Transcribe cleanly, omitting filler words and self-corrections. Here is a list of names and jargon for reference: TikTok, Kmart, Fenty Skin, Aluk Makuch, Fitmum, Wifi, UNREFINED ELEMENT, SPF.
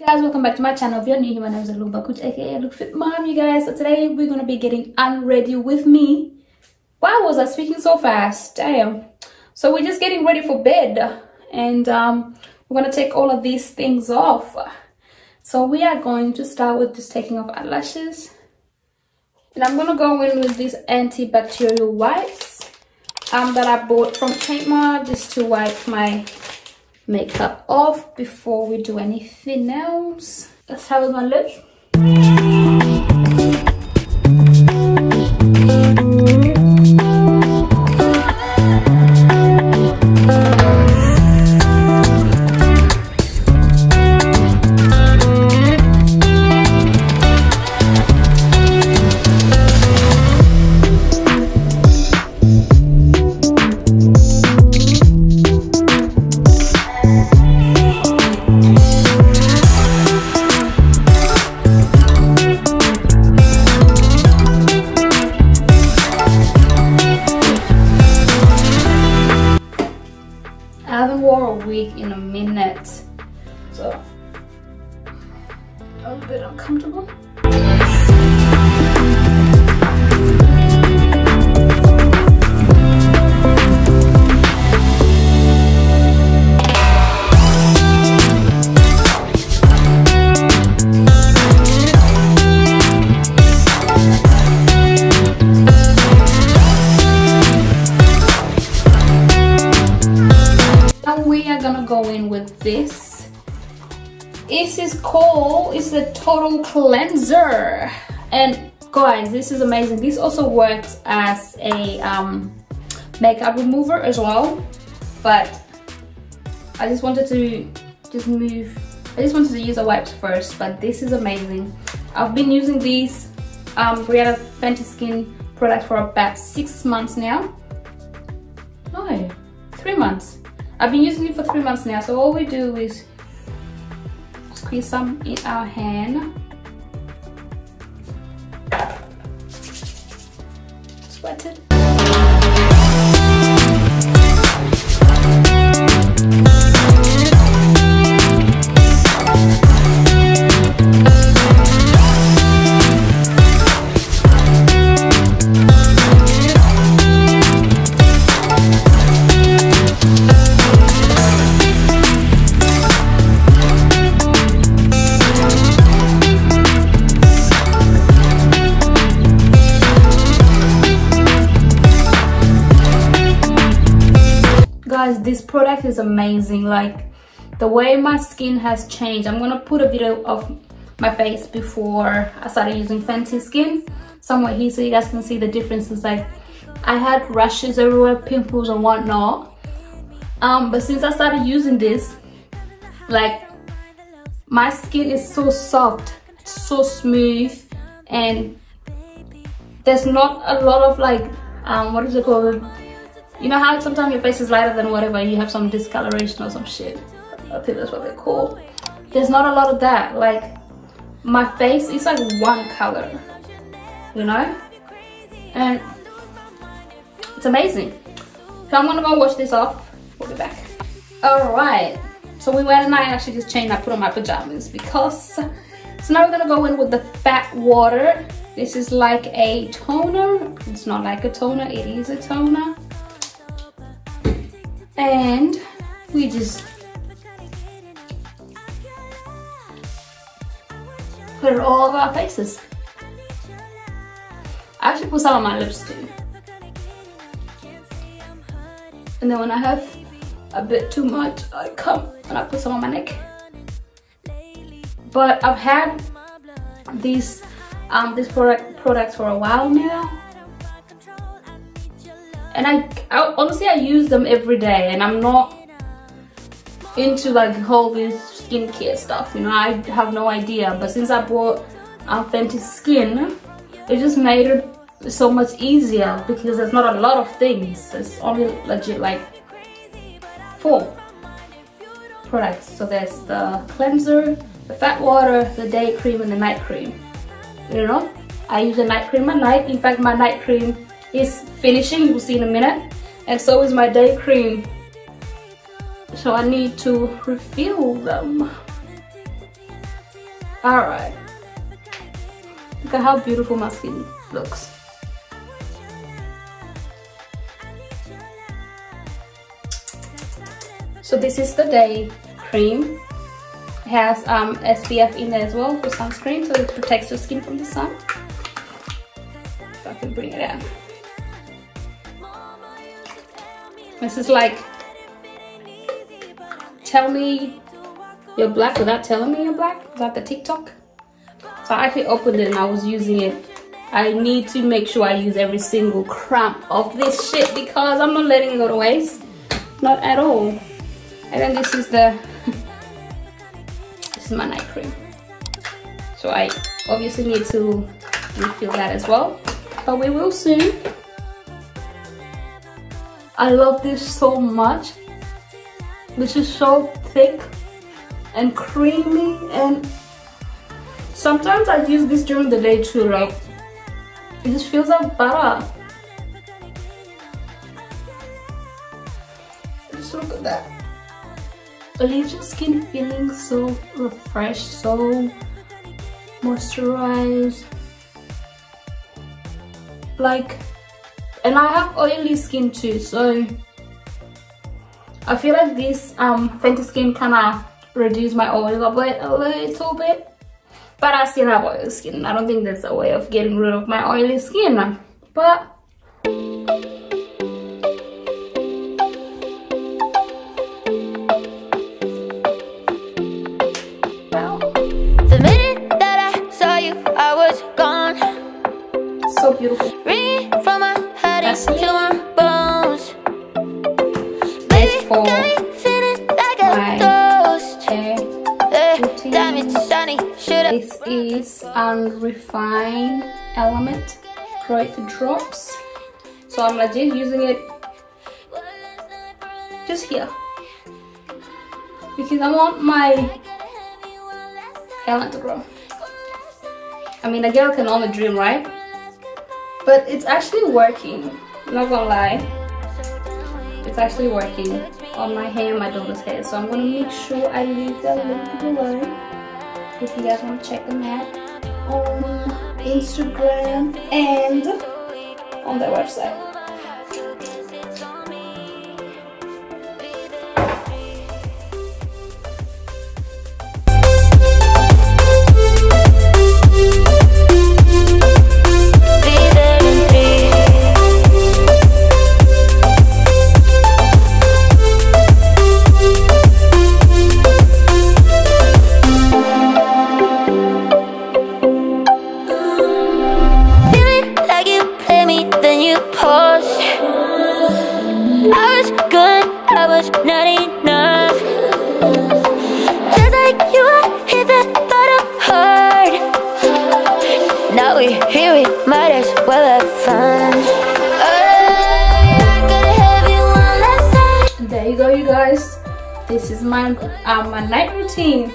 Guys, welcome back to my channel. If you're new here, my name is Aluk Makuch, aka Aluk Fit Mom. You guys, so today we're gonna be getting unready with me. Why was I speaking so fast? Damn. So we're just getting ready for bed, and we're gonna take all of these things off. So we are going to start with just taking off eyelashes, and I'm gonna go in with these antibacterial wipes that I bought from Kmart just to wipe my makeup off before we do anything else. That's how it's gonna look. So, a little bit uncomfortable. Now we are gonna go in with this. This is called, it's the Total Cleanser, and guys, this is amazing. This also works as a makeup remover as well, but I just wanted to use the wipes first, but this is amazing. I've been using these Fenty Skin products for about 6 months now. No, 3 months. I've been using it for 3 months now, so all we do is squeeze some in our hand, sweat it. This product is amazing. Like, the way my skin has changed. I'm gonna put a video of my face before I started using Fenty Skin somewhere here so you guys can see the differences. Like, I had rashes everywhere, pimples and whatnot, but since I started using this, like, my skin is so soft, so smooth, and there's not a lot of like what is it called? You know how sometimes your face is lighter than whatever, you have some discoloration or some shit. I think that's what they're called. There's not a lot of that. Like, my face is like one color, you know? And it's amazing. So I'm gonna go wash this off. We'll be back. Alright, so we went and I actually just changed. I put on my pajamas because... So now we're gonna go in with the fat water. This is like a toner. It's not like a toner, it is a toner. And we just put it all over our faces. I actually put some on my lips too. And then when I have a bit too much, I come and I put some on my neck. But I've had these products for a while now. And I honestly, I use them every day, and I'm not into like all this skincare stuff, you know. I have no idea, but since I bought Fenty Skin, it just made it so much easier because there's not a lot of things. It's only legit like 4 products. So there's the cleanser, the fat water, the day cream, and the night cream. You know, I use the night cream at night. In fact, my night cream is finishing, you will see in a minute, and so is my day cream. So I need to refill them. Alright. Look at how beautiful my skin looks. So this is the day cream. It has SPF in there as well for sunscreen, so it protects your skin from the sun. If I can bring it out. This is like, tell me you're black without telling me you're black. Is that the TikTok? So I actually opened it and I was using it. I need to make sure I use every single crumb of this shit because I'm not letting it go to waste. Not at all. And then this is the this is my night cream. So I obviously need to refill that as well. But we will soon. I love this so much. This is so thick and creamy, and sometimes I use this during the day too, right? It just feels like butter. Just look at that. It leaves your skin feeling so refreshed, so moisturized. Like, and I have oily skin too, so I feel like this Fenty Skin kind of reduce my oil a little bit, but I still have oily skin. I don't think that's a way of getting rid of my oily skin, but well. The minute that I saw you, I was gone. So beautiful. Ringing from my head to my bones. Baby, got me feeling like a ghost. Damn, it's sunny. This is Unrefined Element Growth Drops. So I'm legit using it just here because I want my element to grow. I mean, a girl can only dream, right? But it's actually working. I'm not gonna lie, it's actually working on my hair, my daughter's hair. So I'm gonna make sure I leave that link below if you guys want to check them out on Instagram and on their website. Here we might as well have fun. There you go, you guys. This is my night routine.